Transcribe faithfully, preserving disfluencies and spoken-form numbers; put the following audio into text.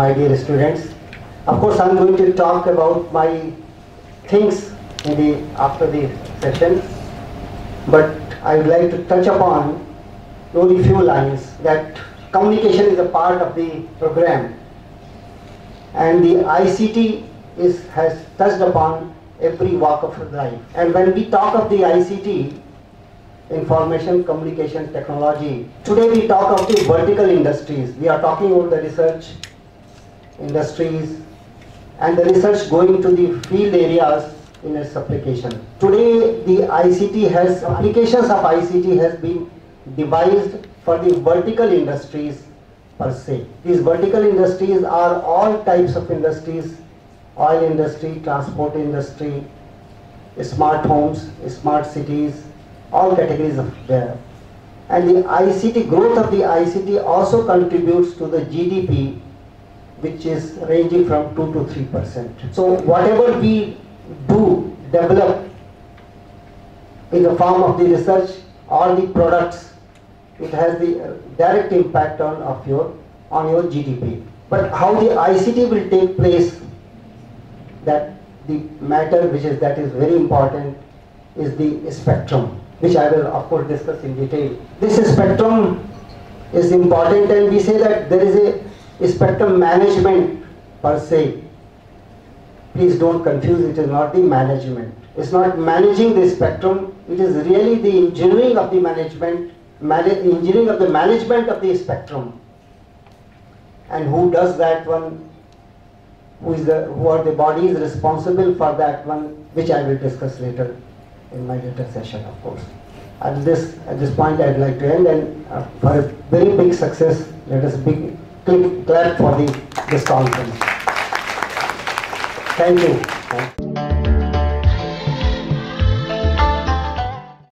my dear students. Of course, I'm going to talk about my things in the after the session, but I would like to touch upon only few lines that communication is a part of the program, and the I C T is has touched upon every walk of life. And when we talk of the I C T, information communication technology, today we talk of the vertical industries. We are talking about the research industries and the research going to the field areas in its application. Today the I C T has, applications of I C T has been devised for the vertical industries per se. These vertical industries are all types of industries: oil industry, transport industry, smart homes, smart cities, all categories of there. And the I C T, growth of the I C T also contributes to the G D P, which is ranging from two to three percent. So whatever we do develop in the form of the research or the products, it has the direct impact on of your on your G D P. But how the I C T will take place, that the matter which is that is very important is the spectrum, which I will of course discuss in detail. This spectrum is important, and we say that there is a spectrum management per se. Please don't confuse, it is not the management. It's not managing the spectrum, it is really the engineering of the management, engineering of the management of the spectrum. And who does that one? Who is the, who are the bodies responsible for that one, which I will discuss later in my later session, of course. At this at this point, I'd like to end, and uh, for a very big success, let us big click clap for the this conference. Thank you. Thank you.